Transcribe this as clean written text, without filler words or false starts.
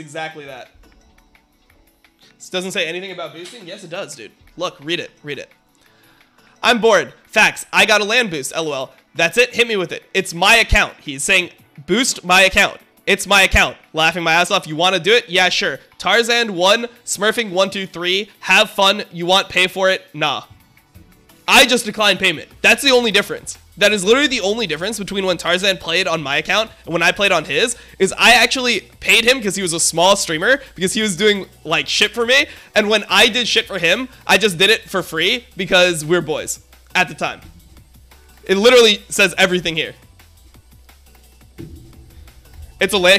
Exactly that. This doesn't say anything about boosting? Yes, it does, dude. Look, read it. Read it. I'm bored. Facts. I got a land boost. LOL. That's it. Hit me with it. It's my account. He's saying, boost my account. It's my account. Laughing my ass off. You want to do it? Yeah, sure. Tarzaned 1, Smurfing 1, 2, 3. Have fun. You want pay for it? Nah. I just declined payment. That's the only difference. That is literally the only difference between when Tarzan played on my account and when I played on his, is I actually paid him because he was a small streamer, because he was doing like shit for me. And when I did shit for him, I just did it for free because we're boys at the time. It literally says everything here. It's a land.